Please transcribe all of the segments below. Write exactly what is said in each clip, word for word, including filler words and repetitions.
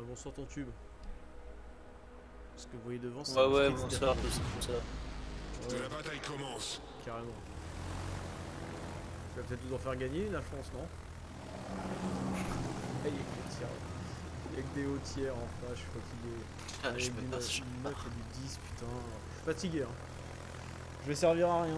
Euh, bonsoir ton tube. Ce que vous voyez devant, c'est... Ouais, ouais, bonsoir, tout ça, tout ça. Ouais. Que la bataille commence. Carrément. Tu vas peut-être nous en faire gagner une, Alphonse, non? Ah, il y a que des tiers. Il y a que des hauts tiers, enfin, je suis fatigué. Ah, ah je peux pas, je peux pas. Du dix, putain. Je suis fatigué, hein. Je vais servir à rien.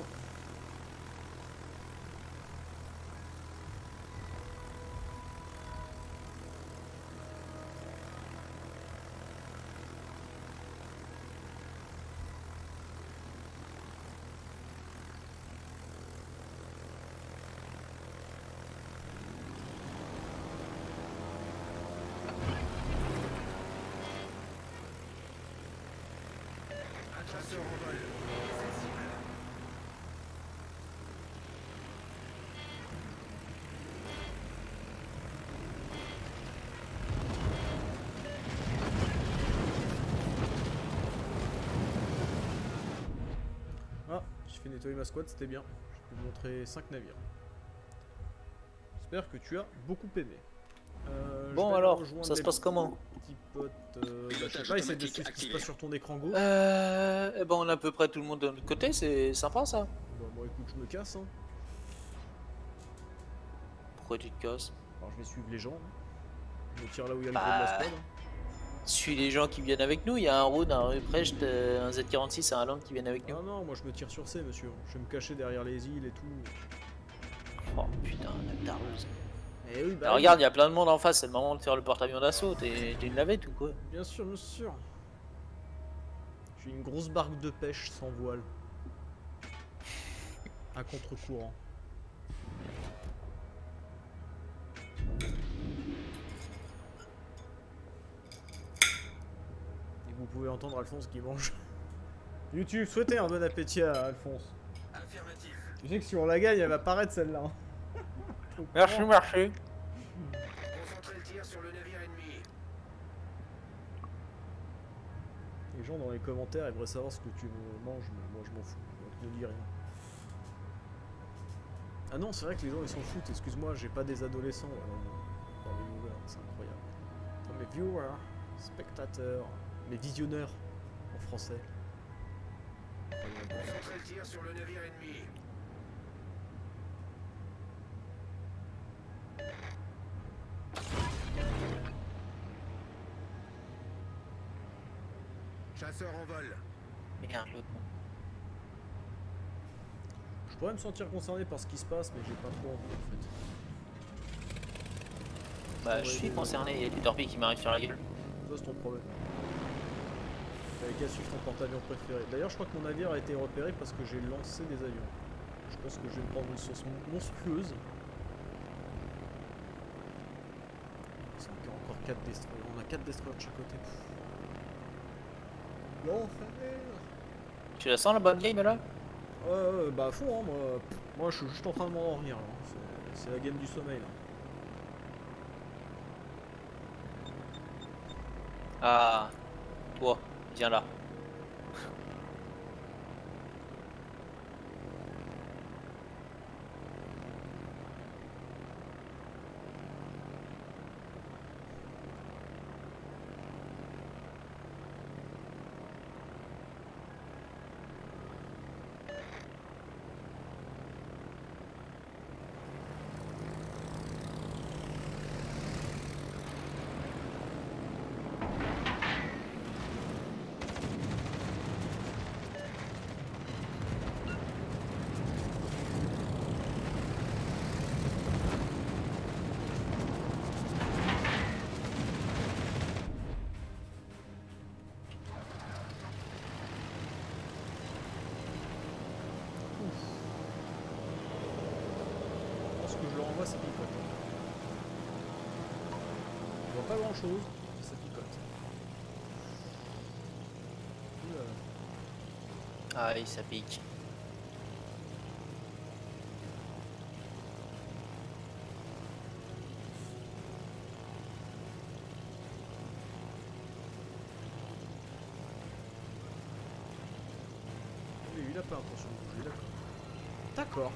Ah, j'ai fait nettoyer ma squad, c'était bien. Je peux vous montrer cinq navires. J'espère que tu as beaucoup aimé. Euh, bon alors, ça se passe comment? Petit pote, euh, bah, je sais pas, essaie de suivre ce qui se passe sur ton écran go. Euh, et ben on a à peu près tout le monde de notre côté, c'est sympa ça. Bah bon, moi écoute, je me casse. Hein. Pourquoi tu te casses? Alors je vais suivre les gens. Hein. Je me tire là où il y a le bah, gros de la squad. Hein. Suis les gens qui viennent avec nous, il y a un Rhône, un Ruprecht, un Z quarante-six, un Halland qui viennent avec nous. Non, non, moi je me tire sur C, monsieur. Je vais me cacher derrière les îles et tout. Oh putain, la tarleuse. Eh oui, bah alors, oui. Regarde, il y a plein de monde en face, c'est le moment de faire le porte-avions d'assaut, t'es une lavette ou quoi? Bien sûr, bien sûr. J'ai une grosse barque de pêche sans voile. À contre-courant. Et vous pouvez entendre Alphonse qui mange. YouTube, souhaitez un bon appétit à Alphonse. Affirmatif. Tu sais que si on la gagne, elle va paraître celle-là. Hein. Merci, merci. Concentrez le tir sur le navire ennemi. Les gens dans les commentaires, ils voudraient savoir ce que tu manges, mais moi je m'en fous. Donc ne dis rien. Ah non, c'est vrai que les gens ils s'en foutent. Excuse-moi, j'ai pas des adolescents dans mes viewers, c'est incroyable. Dans mes viewers, spectateurs, mes visionneurs en français. Concentrez le tir sur le navire ennemi. Chasseur en vol. Merde, l'autre. Je pourrais me sentir concerné par ce qui se passe, mais j'ai pas trop envie en fait. Bah, je, je suis concerné, il y a des torpilles qui m'arrivent sur la gueule. Ça, c'est ton problème. T'avais qu'à suivre ton porte-avions préféré. D'ailleurs, je crois que mon navire a été repéré parce que j'ai lancé des avions. Je pense que je vais me prendre une sauce monstrueuse. Il y a encore quatre destroyers. On a quatre destroyers de chaque côté. Non, frère. Tu la sens la bonne game là? Ouais, euh, bah à fond, hein, moi. Moi je suis juste en train de m'en rire là. C'est la game du sommeil là. Ah, toi, viens là. Pas grand chose, ça picote. Ah oui, ça pique. Mais il a pas intention de bouger, d'accord. D'accord.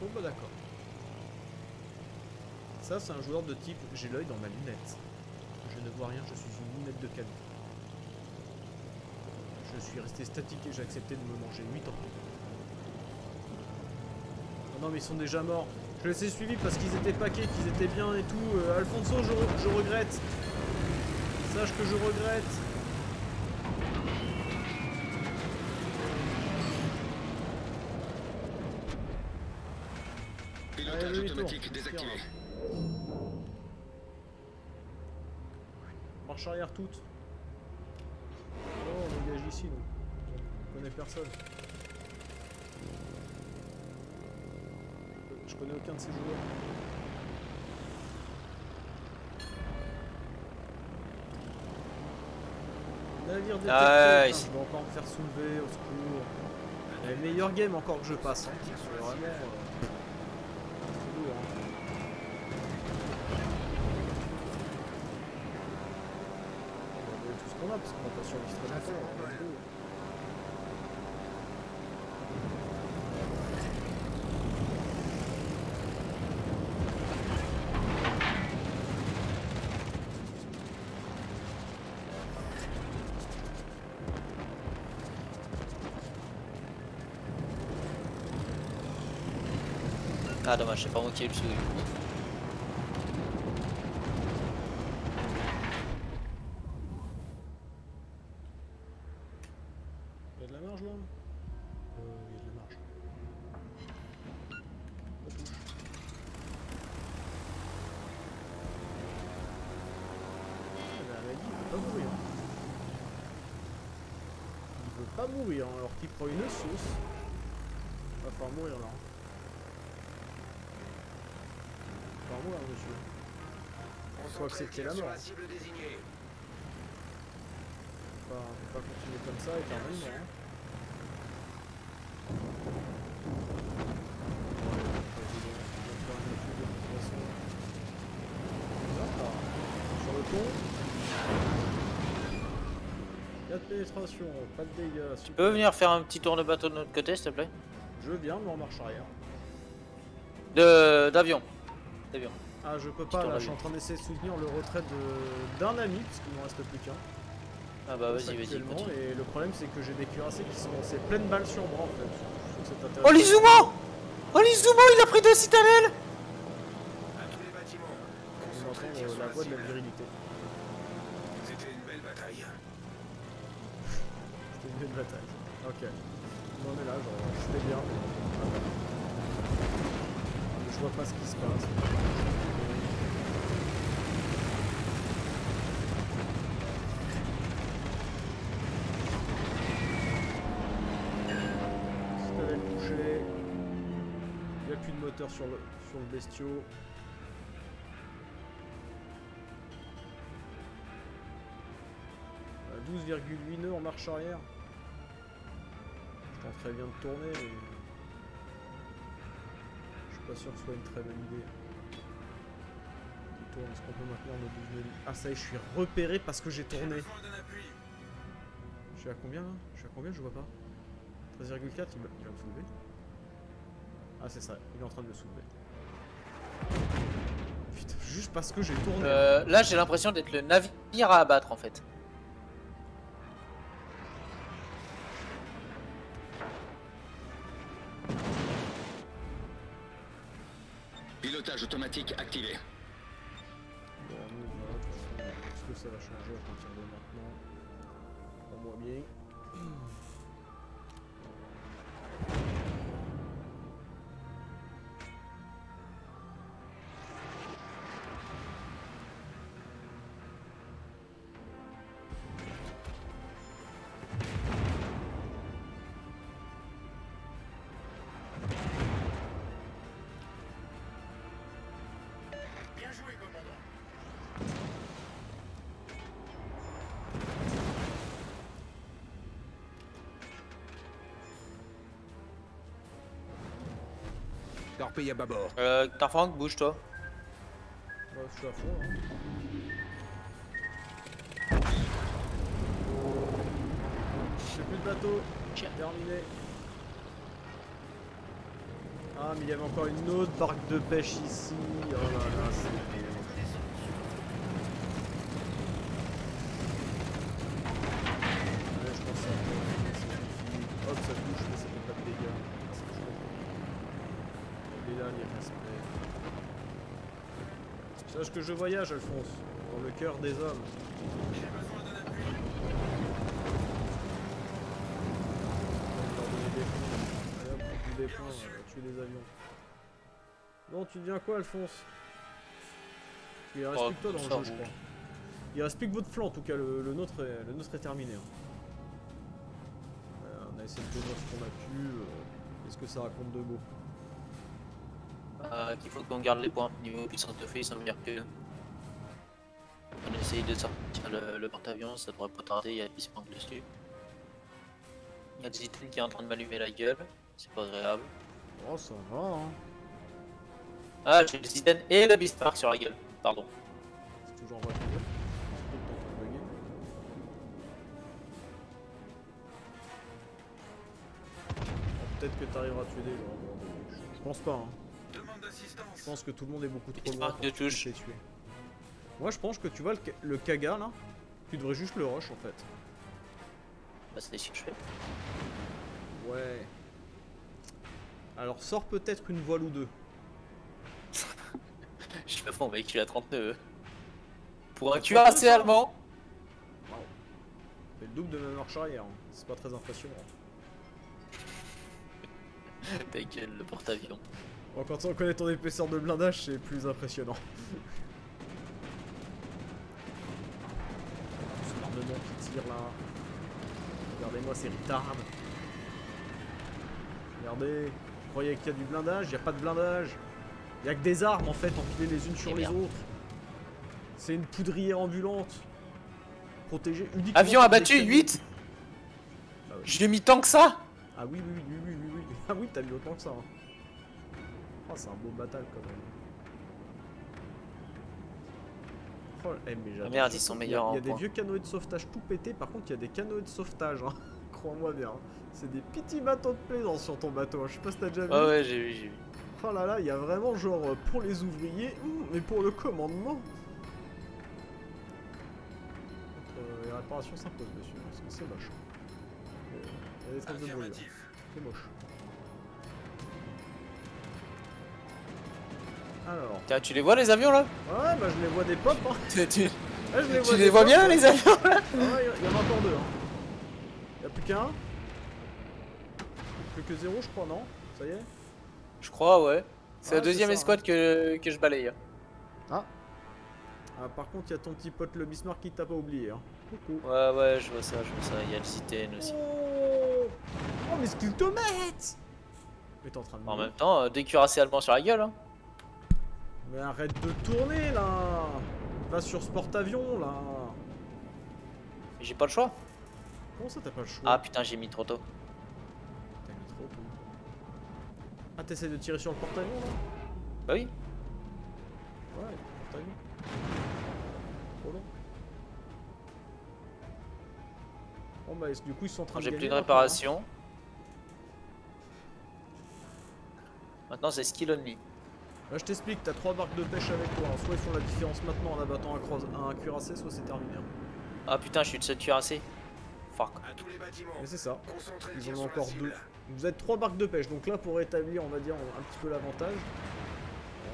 Bon, bah d'accord. Ça, c'est un joueur de type j'ai l'œil dans ma lunette. Je ne vois rien, je suis une mètres de canon. Je suis resté statique et j'ai accepté de me manger huit torpilles. Oh non mais ils sont déjà morts. Je les ai suivis parce qu'ils étaient paquets, qu'ils étaient bien et tout. Euh, Alphonse, je, je regrette. Sache que je regrette. Pilotage automatique désactivé. Marche arrière toute. Oh, on dégage ici, donc. On connaît personne. Je connais aucun de ces joueurs. Navire détecté. Ah, je vais encore me faire soulever, au secours. Il y a le meilleur game encore que je passe. Hein. C'est vraiment... parce qu'on n'a pas sur l'extrême. Ah dommage, c'est pas moi qui ai eu le souris. Alors qu'il prend une sauce, va falloir mourir là. Va falloir mourir, monsieur. Il faut accepter la mort. On va pas continuer comme ça et terminer. Hein. Pénétration, pas de dégâts. Tu peux venir faire un petit tour de bateau de notre côté, s'il te plaît? Je viens, mais en marche arrière. De d'avion. D'avion. Ah, je peux petit pas. Là, je suis en train d'essayer de soutenir le retrait d'un de... ami, parce qu'il m'en reste plus qu'un. Ah bah vas-y, vas-y. Et le problème, c'est que j'ai des cuirassés qui sont lancés pleine balle sur moi, en fait. Oh l'Izumo! Oh l'Izumo, il a pris deux citadelles. On entend euh, la voix de la virilité. C'était une belle bataille. Une bataille. Ok. On est là, genre, c'était bien. Je vois pas ce qui se passe. Si t'avais le boucher. Il n'y a plus de moteur sur le, sur le bestiau. douze virgule huit nœuds en marche arrière. Je très bien de tourner, mais je suis pas sûr que ce soit une très bonne idée. On tourne, est-ce qu'on peut maintenir nos douze nœuds? Ah ça y est, je suis repéré parce que j'ai tourné. Je suis à combien là? Je suis à combien? Je vois pas. treize virgule quatre, il va me soulever. Ah c'est ça, il est en train de me soulever. Putain, juste parce que j'ai tourné. Euh, là j'ai l'impression d'être le navire à abattre en fait. Pilotage automatique activé. Est-ce que ça va changer à partir de maintenant? Pas moins bien. Torpille à bâbord. Euh, Tarfrank, bouge-toi. Ouais, je suis à fond, hein. J'ai plus de bateau. Terminé. Ah, mais il y avait encore une autre barque de pêche ici. Oh là là, c'est... Sache que je voyage, Alphonse, dans le cœur des hommes. J'ai besoin d'un appui. On des points, on tue des avions. Non, tu deviens quoi, Alphonse? Il reste oh, plus que toi dans le jeu, je crois. Il reste plus que votre flanc, en tout cas, le, le, nôtre, est, le nôtre est terminé. Hein. Voilà, on a essayé de donner ce qu'on a pu. Qu'est-ce que ça raconte de beau? Euh, qu'il faut qu'on garde les points niveau puissance de feu, ça veut dire que on essaye de sortir le, le porte-avions, ça devrait pas tarder, il y a Bismarck dessus. Il y a des items qui est en train de m'allumer la gueule, c'est pas agréable. Oh ça va hein. Ah j'ai les items et le Bismarck sur la gueule, pardon. C'est toujours en vrai. Peut-être que t'arriveras à tuer des gens, je pense pas hein. Je pense que tout le monde est beaucoup trop loin de touche. Moi je pense que tu vois le, le Kaga là, tu devrais juste le rush en fait. Bah c'est ce que je fais. Ouais. Alors sors peut-être une voile ou deux. Je sais pas pourquoi on va véhicule à trente-deux. Pour un Q A assez allemand. Waouh. Fait le double de ma marche arrière, hein. C'est pas très impressionnant. Ta gueule le porte-avions. Bon, quand on connaît ton épaisseur de blindage, c'est plus impressionnant. C'est l'armement qui tire là. Regardez-moi ces retards. Regardez, vous croyez qu'il y a du blindage, il n'y a pas de blindage. Il n'y a que des armes en fait, empilées les unes sur les autres. C'est une poudrière ambulante. Protégée uniquement. Avion abattu, huit. Bah, ouais. J'ai mis tant que ça. Ah oui, oui, oui, oui, oui, oui. Ah oui, t'as mis autant que ça. Hein. Oh, c'est un beau bataille quand même. Oh, hey, mais merde, ils sont meilleurs. Il y a, y a des vieux canoës de sauvetage tout pété. Par contre, il y a des canoës de sauvetage. Hein. Crois-moi bien. Hein. C'est des petits bateaux de plaisance sur ton bateau. Hein. Je sais pas si t'as déjà vu. Ah ouais, j'ai vu, j'ai vu. Oh là là, il y a vraiment genre pour les ouvriers, mais pour le commandement. Donc, euh, les réparations s'imposent, monsieur. Parce que c'est moche. Il y a des traces de brûlure. C'est moche. Alors. Tiens, tu les vois les avions là? Ouais, bah je les vois des pop. Hein. tu tu, ouais, je les, vois tu les vois pop, bien hein. Les avions là? Ah ouais, il y en a encore deux. Hein. Y'a plus qu'un. Plus que zéro, je crois, non? Ça y est? Je crois, ouais. C'est ah, la deuxième ça, escouade hein. que, que je balaye. Ah. Ah, par contre, y'a ton petit pote le Bismarck qui t'a pas oublié. Hein. Coucou. Ouais, ouais, je vois ça, je vois ça. Y'a le Citène aussi. Oh, oh mais ce qu'il te mette! Mais t'es en train de. En même temps, euh, des cuirassés allemands sur la gueule. Hein. Mais arrête de tourner là! Va sur ce porte-avions là! Mais j'ai pas le choix! Comment ça t'as pas le choix? Ah putain, j'ai mis trop tôt! T'as mis trop tôt! Ah, t'essaies de tirer sur le porte-avions là? Bah oui! Ouais, le porte-avions! Trop long! Bon bah, du coup, ils sont en train de. J'ai plus de réparation! Maintenant, c'est skill only! Là je t'explique, t'as trois barques de pêche avec toi, hein. Soit ils font la différence maintenant en abattant un, un cuirassé, soit c'est terminé. Hein. Ah putain, je suis le seul cuirassé. Fuck. Mais c'est ça, ils en ont encore deux. Vous êtes trois barques de pêche, donc là pour rétablir on va dire un petit peu l'avantage.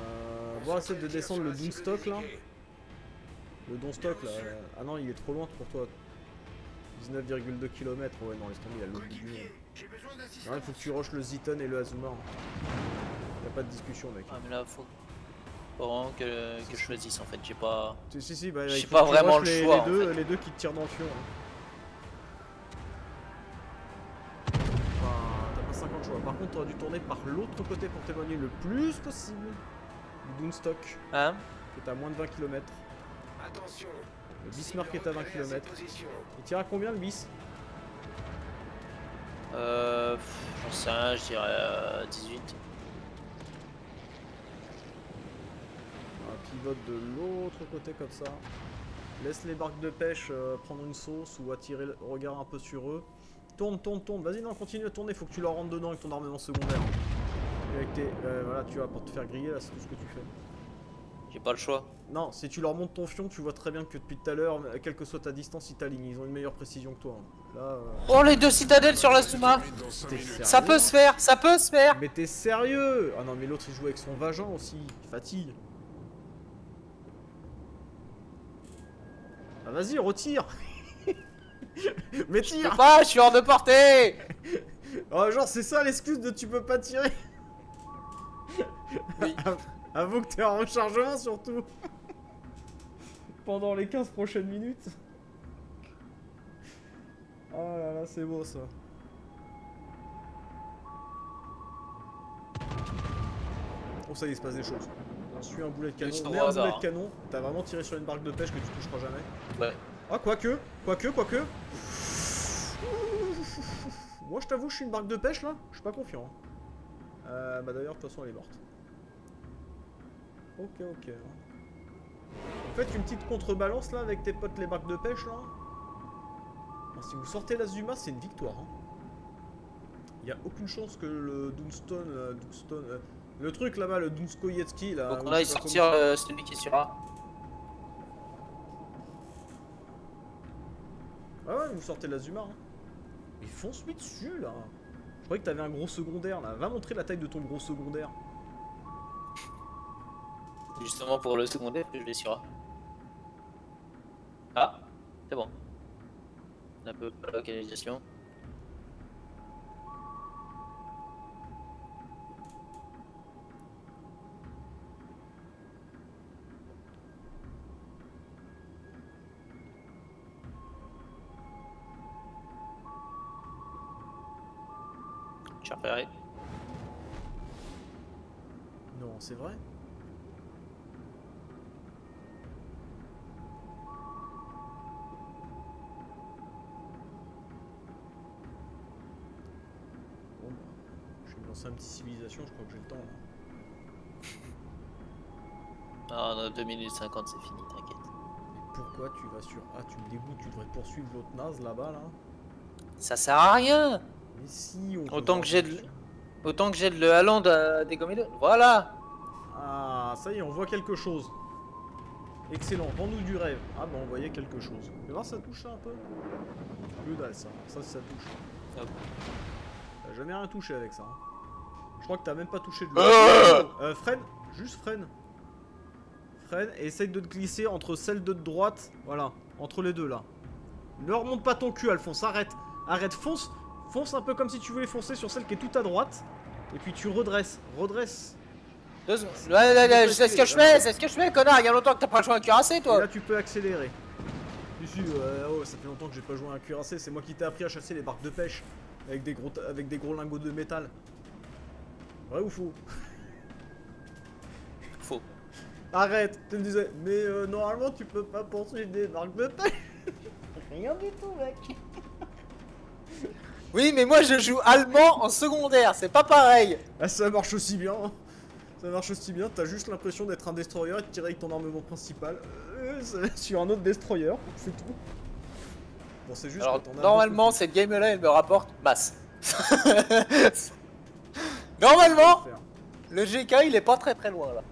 Euh, on va essayer de descendre le Donskoi là. Le Donskoi là, ah non il est trop loin pour toi. dix-neuf virgule deux kilomètres, ouais non laisse tomber, il a l'autre ligne. Non, il faut que tu rushes le Zitten et le Azuma. Hein. Y'a pas de discussion mec. Ah mais là faut vraiment que, que je choisisse en fait, j'ai pas... Si si si, bah j'ai pas vraiment le les, choix les deux, en fait. Les deux qui te tirent dans le fion. Hein. Enfin, t'as pas cinquante choix, par contre t'aurais dû tourner par l'autre côté pour t'éloigner le plus possible du Donskoi. Hein? Qui est à moins de vingt kilomètres. Attention. Le Bismarck est à vingt kilomètres. Il tire à combien le bis? Euh... J'en sais rien, je dirais euh, dix-huit. Pivote de l'autre côté comme ça. Laisse les barques de pêche euh, prendre une sauce ou attirer le regard un peu sur eux. Tourne, tourne, tourne. Vas-y, non, continue à tourner. Faut que tu leur rentres dedans avec ton armement secondaire. Et avec tes, euh, voilà, tu vois, pour te faire griller, là, c'est tout ce que tu fais. J'ai pas le choix. Non, si tu leur montes ton fion, tu vois très bien que depuis tout à l'heure, quelle que soit ta distance, ils t'alignent. Ils ont une meilleure précision que toi. Hein. Là, euh... Oh, les deux citadelles sur l'Azuma. Ça peut se faire, ça peut se faire. Mais t'es sérieux? Ah non, mais l'autre, il joue avec son vagin aussi. Fatigue. Ah, vas-y, retire. Mais tire. Je peux pas, je suis hors de portée. Oh, genre, c'est ça l'excuse de tu peux pas tirer. Oui. Avoue que t'es en rechargement surtout. Pendant les quinze prochaines minutes. Oh là là, c'est beau ça. Oh, ça y est, il se passe des choses. Je suis un boulet de canon. Mais un boulet de canon, t'as vraiment tiré sur une barque de pêche que tu toucheras jamais. Ouais. Ah, quoique, quoique, quoique. Moi, je t'avoue, je suis une barque de pêche là. Je suis pas confiant. Euh, bah d'ailleurs, de toute façon, elle est morte. Ok, ok. Vous faites une petite contrebalance là avec tes potes les barques de pêche là. Alors, si vous sortez l'Azuma, c'est une victoire. Hein. Il n'y a aucune chance que le Doomstone, euh, Doomstone euh, le truc là-bas, le Donskoyetski là. Donc on va y sortir euh, celui qui est sur A. Ah ouais, vous sortez l'Azuma. Hein. Mais fonce lui dessus là. Je croyais que t'avais un gros secondaire là. Va montrer la taille de ton gros secondaire. Justement pour le secondaire que je vais sur A. Ah, c'est bon. Un peu la localisation. J'ai repéré. Non, c'est vrai. Un petit civilisation, je crois que j'ai le temps là. Ah, on a deux minutes cinquante, c'est fini, t'inquiète. Pourquoi tu vas sur A? Ah, tu me dégoûtes, tu devrais poursuivre l'autre naze là-bas là. Ça sert à rien. Mais si, on autant que j'ai de... autant que j'ai de le Halland à dégommer le. Voilà. Ah, ça y est, on voit quelque chose. Excellent, vends-nous du rêve. Ah, bah on voyait quelque chose. Tu vois, ça touche un peu. Le dalle, ça. Ça, ça touche. Hop. T'as jamais rien touché avec ça. Hein. Je crois que t'as même pas touché de l'eau. Ah euh, freine, juste freine. Freine et essaye de te glisser entre celle de droite. Voilà, entre les deux là. Ne remonte pas ton cul, Alphonse, arrête. Arrête, fonce. Fonce un peu comme si tu voulais foncer sur celle qui est tout à droite. Et puis tu redresses, redresse. Deux secondes. Là, là, là, c'est ce que je fais, c'est ce que je fais, connard. Il y a longtemps que t'as pas joué un cuirassé, toi. Et là, tu peux accélérer. Ici, euh, oh, ça fait longtemps que j'ai pas joué un cuirassé. C'est moi qui t'ai appris à chasser les barques de pêche avec des gros, avec des gros lingots de métal. Vrai ou faux? Faux. Arrête, tu me disais, mais euh, normalement tu peux pas poursuivre des barques de pêche. Rien du tout, mec. Oui, mais moi je joue allemand en secondaire, c'est pas pareil. Ah, ça marche aussi bien. Hein. Ça marche aussi bien, t'as juste l'impression d'être un destroyer et de tirer avec ton armement principal euh, sur un autre destroyer, c'est tout. Bon, c'est juste. Alors, que normalement, cette game-là, elle me rapporte masse. Normalement, le G K il est pas très très loin là.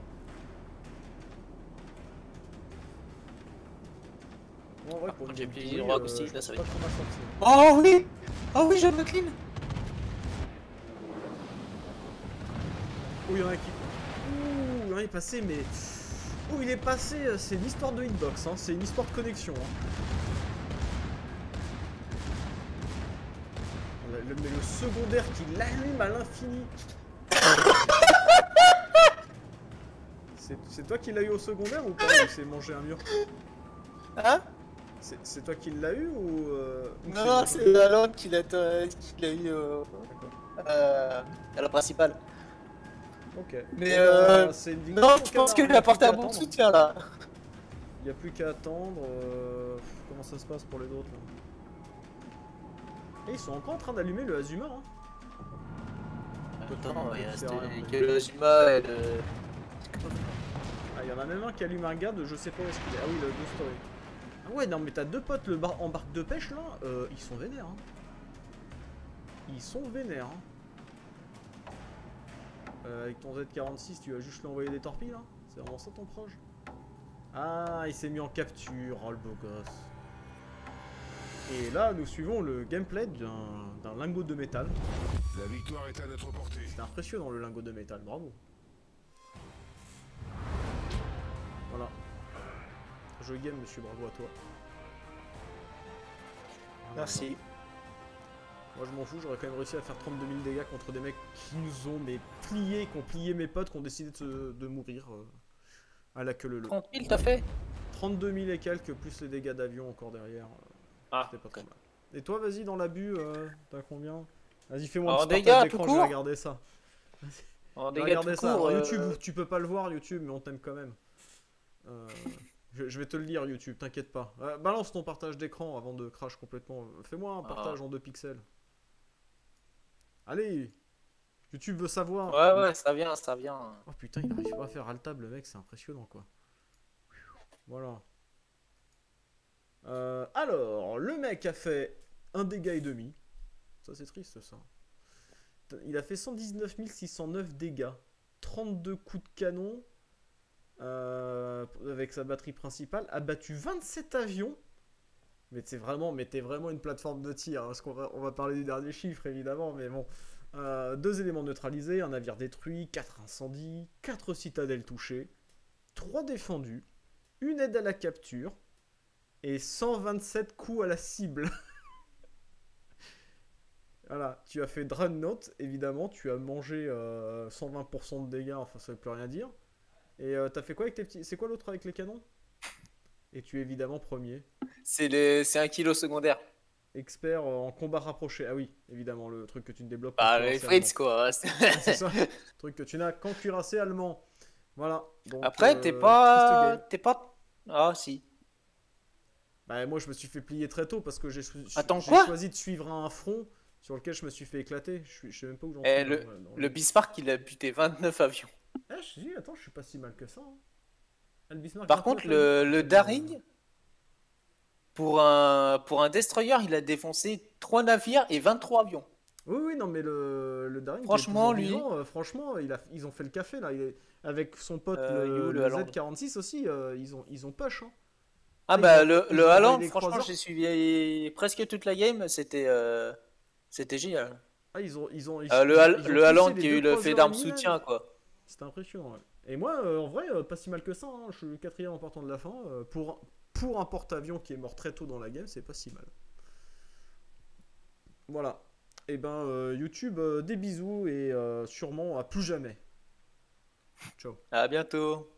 Bon, ouais, ah, j'ai plié le droit acoustique là, ça va être. Oh oui! Oh oui, je me clean! Oh, il y en a qui. Ouh, il est passé, mais. Ouh, il est passé, c'est une histoire de hitbox, hein. C'est une histoire de connexion. Hein. Le, mais le secondaire qui l'allume à l'infini. C'est toi qui l'as eu au secondaire ou pas? C'est manger un mur. Hein? C'est toi qui l'as eu ou... Euh, ou non, non, c'est Halland qui l'a eu euh, euh, à la principale. Ok. Mais euh... euh une non, je pense qu'il a porté un bon soutien là. Il n'y a plus qu'à attendre. Euh, comment ça se passe pour les autres là? Et ils sont encore en train d'allumer le Azuma. Hein. Attends, il reste le Azuma et le... Ah, il y en a même un qui allume un gars de je sais pas où est-ce qu'il est. Ah oui, le Donskoi. Ah ouais, non mais t'as deux potes le bar... en barque de pêche là, euh, ils sont vénères. Hein. Ils sont vénères. Hein. Euh, avec ton Z quarante-six, tu vas juste lui envoyer des torpilles là. C'est vraiment ça ton proche. Ah, il s'est mis en capture, oh le beau gosse. Et là, nous suivons le gameplay d'un lingot de métal. La victoire est à notre portée. C'est impressionnant le lingot de métal, bravo. Voilà. Je game, monsieur, bravo à toi. Merci. Moi je m'en fous, j'aurais quand même réussi à faire trente-deux mille dégâts contre des mecs qui nous ont mais pliés, qui ont plié mes potes, qui ont décidé de, se, de mourir euh, à la queue leu leu. trente mille t'as fait trente-deux mille et quelques, plus les dégâts d'avion encore derrière. Euh, ah. C'était pas trop mal. Et toi vas-y dans l'abus, euh, t'as combien? Vas-y fais-moi un petit partage d'écran, je vais regarder ça. En dégâts tout ça. Court, Alors, YouTube, euh... tu peux pas le voir YouTube, mais on t'aime quand même. Euh... Je, je vais te le lire YouTube, t'inquiète pas. Euh, balance ton partage d'écran avant de crash complètement. Fais-moi un partage ah. en deux pixels. Allez, YouTube veut savoir. Ouais, ouais, ça vient, ça vient. Oh putain, il n'arrive pas à faire altable, le mec, c'est impressionnant quoi. Voilà. Euh, alors, le mec a fait un dégât et demi. Ça, c'est triste ça. Il a fait cent dix-neuf mille six cent neuf dégâts. trente-deux coups de canon. Euh, avec sa batterie principale, a battu vingt-sept avions. Mais c'est vraiment, mais t'es vraiment une plateforme de tir, hein, parce qu'on va, on va parler des derniers chiffres évidemment, mais bon. Euh, deux éléments neutralisés, un navire détruit, quatre incendies, quatre citadelles touchées, trois défendus, une aide à la capture et cent vingt-sept coups à la cible. Voilà, tu as fait Drown Note, évidemment, tu as mangé euh, cent vingt pour cent de dégâts, enfin ça veut plus rien dire. Et euh, t'as fait quoi avec tes petits... C'est quoi l'autre avec les canons? Et tu es évidemment premier. C'est les... un kilo secondaire. Expert en combat rapproché. Ah oui, évidemment, le truc que tu ne développes pas. Ah, les Fritz, quoi. C'est ça. Le truc que tu n'as qu'en cuirassé allemand. Voilà. Donc, après, euh, t'es pas... T'es pas... Ah, si. Bah, moi, je me suis fait plier très tôt parce que j'ai choisi de suivre un front sur lequel je me suis fait éclater. Je, suis... je sais même pas où j'en suis. Le... le Bismarck, il a buté vingt-neuf avions. Ah, je dis, attends, je suis pas si mal que ça. Hein. Le Par contre, le, le Daring, pour un, pour un destroyer, il a défoncé trois navires et vingt-trois avions. Oui, oui, non, mais le, le Daring, franchement, lui... euh, franchement il a, ils ont fait le café, là. Il est, avec son pote, euh, le, le, le Z quarante-six aussi, euh, ils, ont, ils ont push. Hein. Ah, et bah, le, le Halland, franchement, j'ai suivi presque toute la game, c'était euh, génial. Ah, ils ont... Ils ont, ils, euh, le ils, ils ont le Halland qui a eu le fait d'armes soutien, quoi. C'était impressionnant, ouais. Et moi, euh, en vrai, euh, pas si mal que ça, hein. Je suis le quatrième en partant de la fin. Euh, pour, pour un porte-avions qui est mort très tôt dans la game, c'est pas si mal. Voilà. Et ben, euh, YouTube, euh, des bisous et euh, sûrement à plus jamais. Ciao. À bientôt.